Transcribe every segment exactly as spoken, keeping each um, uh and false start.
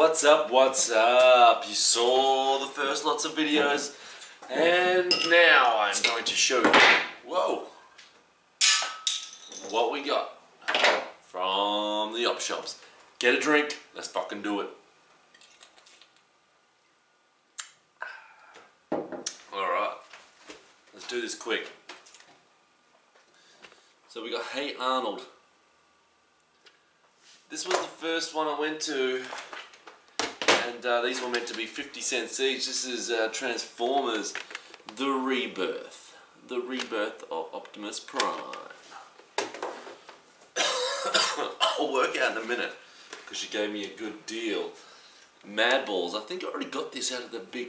what's up, what's up? You saw the first lots of videos, and now I'm going to show you, whoa, what we got from the op shops. Get a drink, let's fucking do it. Alright, let's do this quick. So we got Hey Arnold. This was the first one I went to, and uh, these were meant to be fifty cents each. This is uh, Transformers, The Rebirth. The Rebirth of Optimus Prime. I'll work out in a minute, because she gave me a good deal. Madballs. I think I already got this out of the big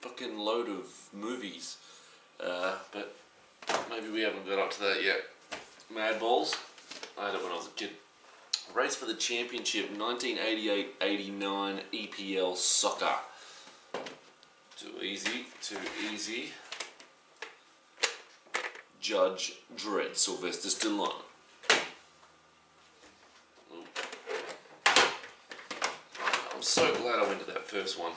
fucking load of movies, uh, but maybe we haven't got up to that yet. Madballs. I had it when I was a kid. Race for the Championship, nineteen eighty-eight eighty-nine E P L Soccer. Too easy, too easy. Judge Dredd, Sylvester Stallone. Ooh. I'm so glad I went to that first one.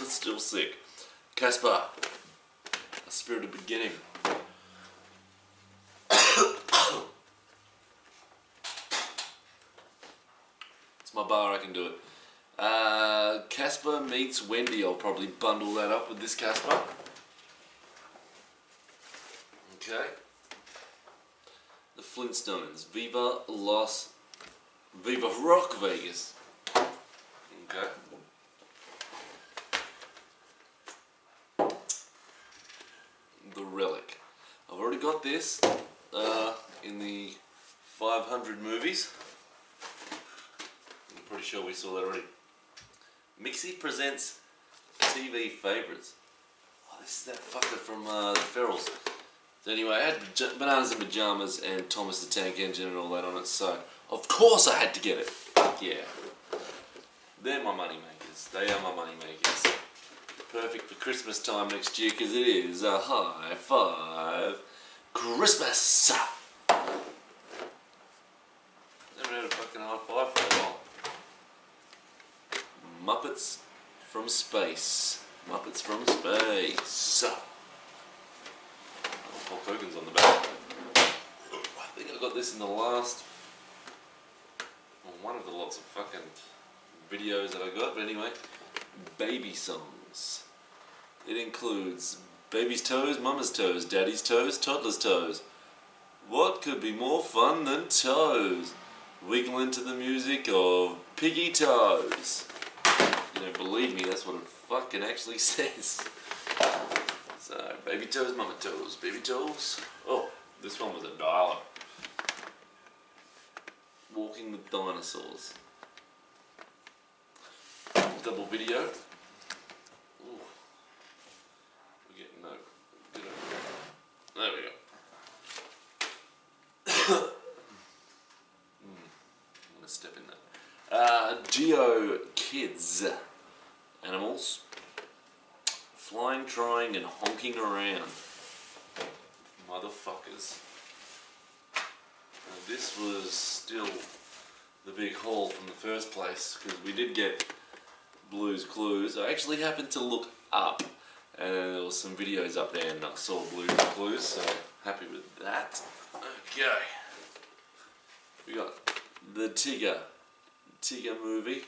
It's still sick. Casper. Spirit of Beginning. It's my bar, I can do it. Uh, Casper meets Wendy. I'll probably bundle that up with this Casper. Okay. The Flintstones. Viva Los... Viva Rock Vegas. Okay. Got this uh, in the five hundred movies. I'm pretty sure we saw that already. Mixie presents T V favourites. Oh, this is that fucker from uh, The Ferals. So anyway, I had Bananas in Pyjamas and Thomas the Tank Engine and all that on it, so of course I had to get it. Yeah. They're my money makers. They are my money makers. Perfect for Christmas time next year, because it is a high five. Christmas! Never had a fucking high five for a while. Muppets from Space. Muppets from Space. Oh, Hulk Hogan's on the back. I think I got this in the last... well, one of the lots of fucking videos that I got, but anyway. Baby songs. It includes... baby's toes, mama's toes, daddy's toes, toddler's toes. What could be more fun than toes? Wiggle into the music of piggy toes. You don't believe me, that's what it fucking actually says. So, baby toes, mama toes, baby toes. Oh, this one was a dialer. Walking with Dinosaurs. Double video. There we go. mm, I'm gonna step in there. Uh, Geo Kids. Animals. Flying, trying, and honking around. Motherfuckers. Now, this was still the big haul from the first place, because we did get Blue's Clues. I actually happened to look up, and there was some videos up there, and I saw Blue's Clues, so happy with that. Okay. We got the Tigger. Tigger movie.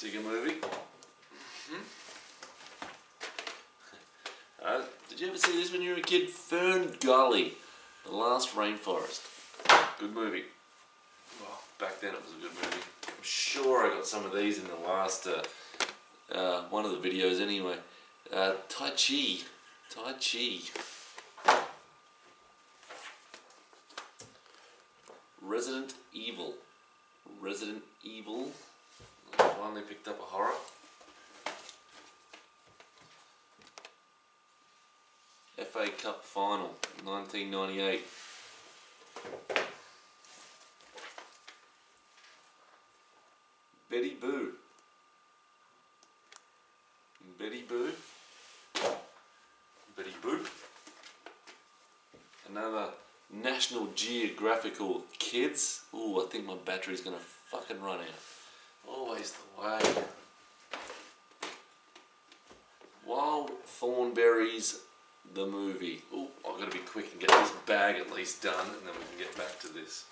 Tigger movie. Mm-hmm. uh, did you ever see this when you were a kid? Fern Gully. The Last Rainforest. Good movie. Well, back then it was a good movie. I'm sure I got some of these in the last... Uh, Uh, one of the videos anyway. Uh, Tai Chi. Tai Chi. Resident Evil. Resident Evil. I finally picked up a horror. F A Cup Final, nineteen ninety-eight. Betty Boo. Betty Boo. Betty Boop. National Geographical Kids. Ooh, I think my battery's gonna fucking run out. Always the way. Wild Thornberries, the movie. Ooh, I've got to be quick and get this bag at least done, and then we can get back to this.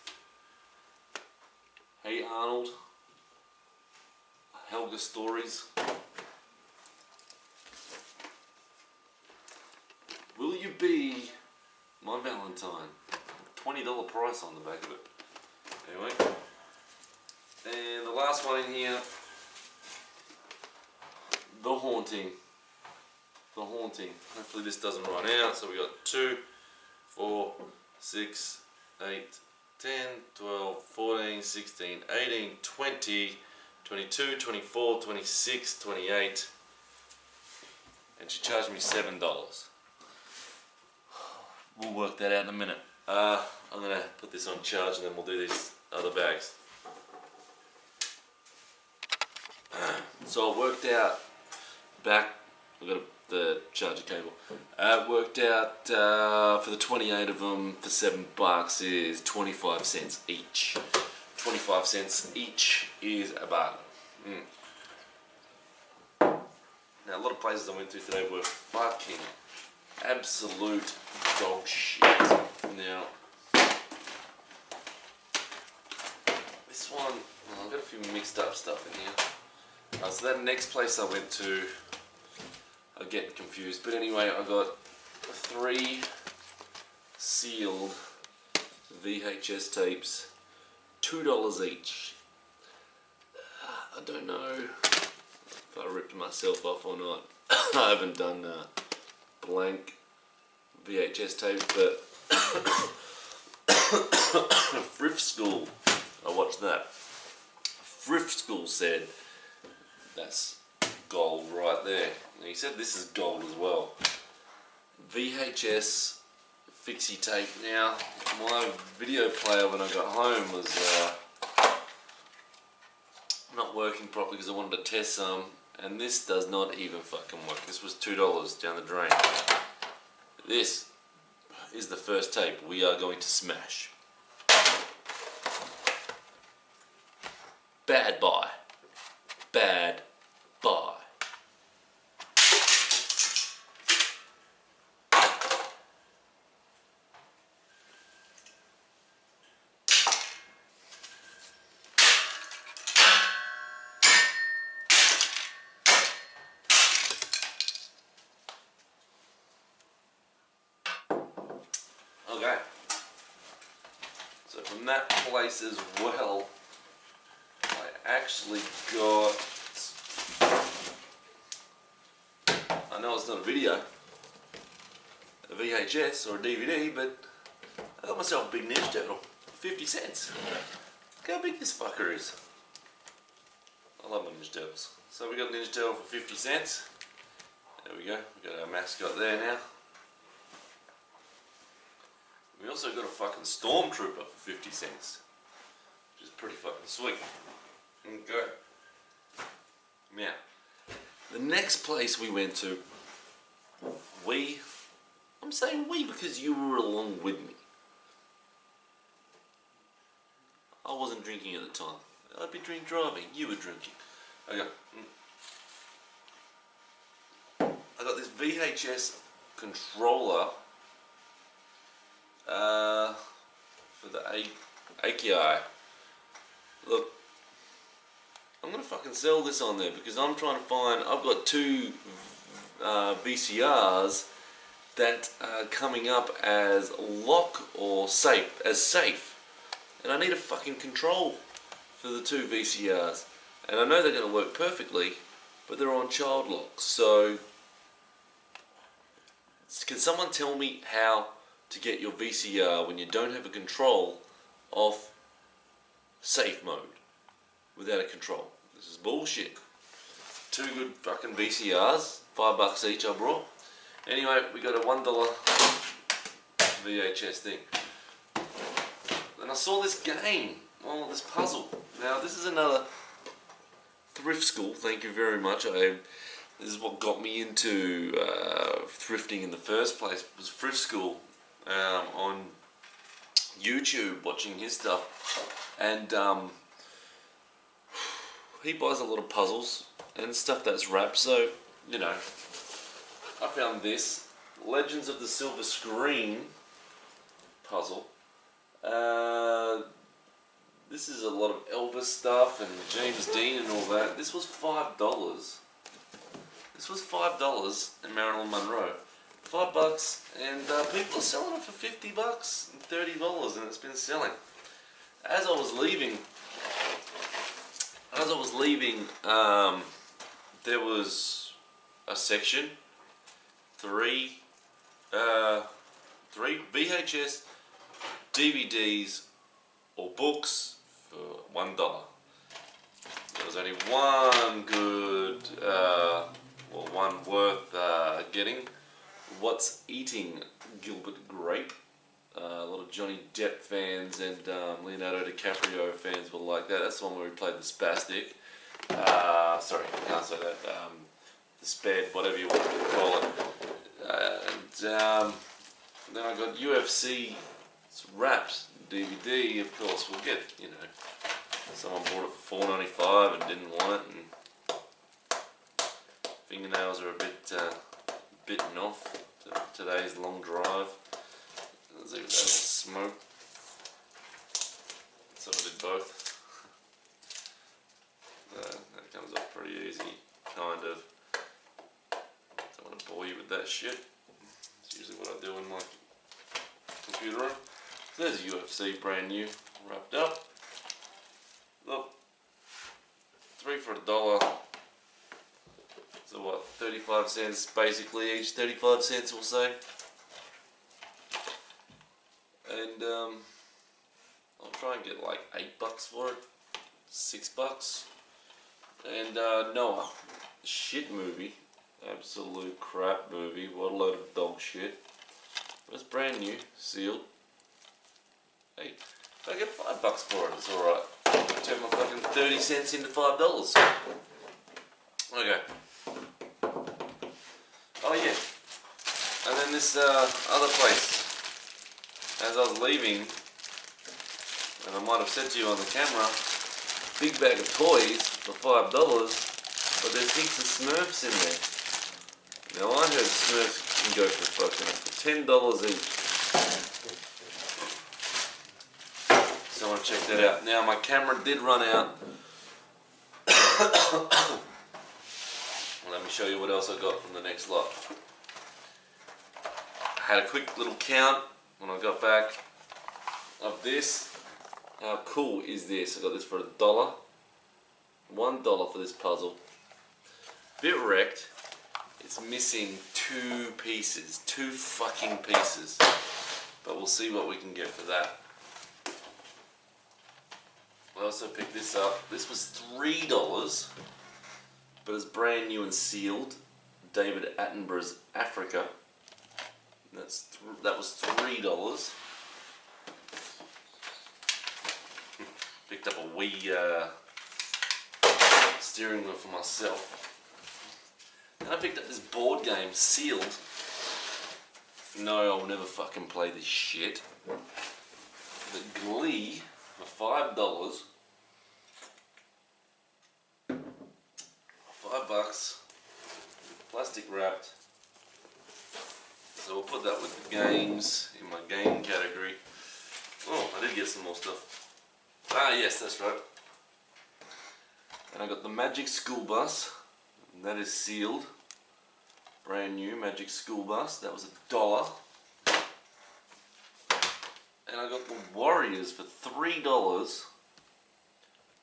Hey Arnold. Helga stories. Will you be my Valentine? twenty dollar price on the back of it. Anyway. And the last one in here. The Haunting. The Haunting. Hopefully this doesn't run out. So we got two, four, six, eight, ten, twelve, fourteen, sixteen, eighteen, twenty, twenty-two, twenty-four, twenty-six, twenty-eight. And she charged me seven dollars. We'll work that out in a minute. Uh, I'm going to put this on charge and then we'll do these other bags. So I worked out back, I've got the charger cable. I uh, worked out uh, for the twenty-eight of them for seven bucks is twenty-five cents each. twenty-five cents each is a bargain. Mm. Now a lot of places I went to today were fucking absolute dog shit. Now, this one, well, I've got a few mixed up stuff in here. Uh, so that next place I went to, I get confused. But anyway, I got three sealed V H S tapes, two dollars each. Uh, I don't know if I ripped myself off or not. I haven't done uh, blank V H S tape, but Thrift School, I watched that. Thrift School said, that's gold right there. And he said this is gold as well. V H S fixie tape now. My video player when I got home was uh, not working properly because I wanted to test some. And this does not even fucking work. This was two dollars down the drain. This is the first tape we are going to smash. Bad buy. Bad buy. Okay, so from that place as well, I actually got, I know it's not a video, a V H S or a D V D, but I got myself a big Ninja Devil, fifty cents. Look how big this fucker is. I love my Ninja Devils. So we got a Ninja Devil for fifty cents. There we go, we got our mascot there now. We also got a fucking Stormtrooper for fifty cents, which is pretty fucking sweet. Okay. Now, the next place we went to, we, I'm saying we because you were along with me. I wasn't drinking at the time. I'd be drink driving, you were drinking. Okay. I got this V H S controller Uh, for the A K I. Look, I'm gonna fucking sell this on there because I'm trying to find. I've got two uh, V C Rs that are coming up as lock or safe, as safe, and I need a fucking control for the two V C Rs. And I know they're gonna work perfectly, but they're on child locks. So, can someone tell me how to get your V C R when you don't have a control off safe mode without a control? This is bullshit. Two good fucking V C Rs, five bucks each I brought. Anyway, we got a one dollar V H S thing. And I saw this game, oh, this puzzle. Now this is another Thrift School, thank you very much. I this is what got me into uh, thrifting in the first place, was Thrift School. Um, on YouTube watching his stuff, and um, he buys a lot of puzzles and stuff that's wrapped, so, you know, I found this Legends of the Silver Screen puzzle. Uh, this is a lot of Elvis stuff and James Dean and all that. This was five dollars. This was five dollars in Marilyn Monroe. Five bucks, and uh, people are selling it for fifty bucks and thirty dollars, and it's been selling. As I was leaving, as I was leaving, um, there was a section, three, uh, three V H S, D V Ds, or books for one dollar. There was only one good, uh, or one worth uh, getting. What's Eating Gilbert Grape. Uh, a lot of Johnny Depp fans and um, Leonardo DiCaprio fans were like that. That's the one where he played the spastic. Uh, sorry, I can't say that. Um, the spared, whatever you want to call it. Uh, and um, then I got U F C wrapped D V D. Of course, we'll get, you know, someone bought it for four ninety-five and didn't want it. And fingernails are a bit. Uh, bitten off today's long drive. There's even smoke, so I did both. So that comes off pretty easy, kind of. Don't want to bore you with that shit. It's usually what I do in my computer room. So there's U F C brand new, wrapped up. Look, three for a dollar. So what, thirty-five cents basically each, thirty-five cents or so. And um, I'll try and get like eight bucks for it, six bucks. And uh, Noah, shit movie, absolute crap movie, what a load of dog shit. But it's brand new, sealed. Hey, if I get five bucks for it, it's alright. Turn my fucking thirty cents into five dollars. Okay. Oh yeah, and then this uh, other place, as I was leaving, and I might have said to you on the camera, big bag of toys for five dollars, but there's heaps of Smurfs in there. Now I heard Smurfs can go for fucking ten dollars each. So I want to check that out. Now my camera did run out. Let me show you what else I got from the next lot. I had a quick little count when I got back of this. How cool is this? I got this for a dollar. One dollar for this puzzle. Bit wrecked. It's missing two pieces. Two fucking pieces. But we'll see what we can get for that. I also picked this up. This was three dollars. But it's brand new and sealed. David Attenborough's Africa. That's th that was three dollars. Picked up a wee uh, steering wheel for myself. And I picked up this board game sealed. No, I'll never fucking play this shit. The Glee for five dollars. Five bucks, plastic wrapped, so we'll put that with the games in my game category. Oh, I did get some more stuff. Ah yes, that's right. And I got the Magic School Bus, and that is sealed, brand new Magic School Bus. That was a dollar. And I got the Warriors for three dollars.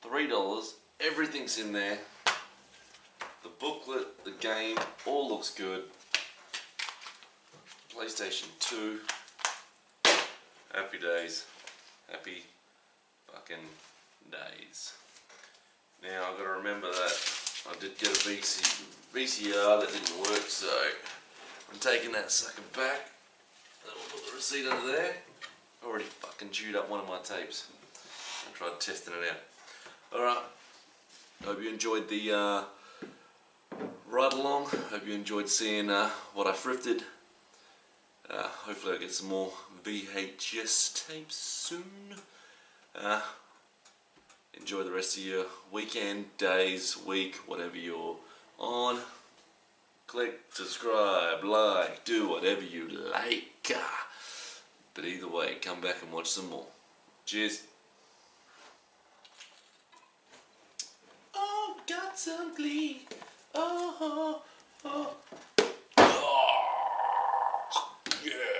Three dollars, everything's in there. The booklet, the game, all looks good. PlayStation two. Happy days. Happy fucking days. Now I've got to remember that I did get a V C R that didn't work, so I'm taking that sucker back. I'll put the receipt under there. Already fucking chewed up one of my tapes. I tried testing it out. Alright. Hope you enjoyed the uh, right along. Hope you enjoyed seeing uh, what I thrifted. Uh, hopefully I'll get some more V H S tapes soon. Uh, enjoy the rest of your weekend, days, week, whatever you're on. Click, subscribe, like, do whatever you like. But either way, come back and watch some more. Cheers. Oh, got some Glee. Oh, oh, oh. Yeah.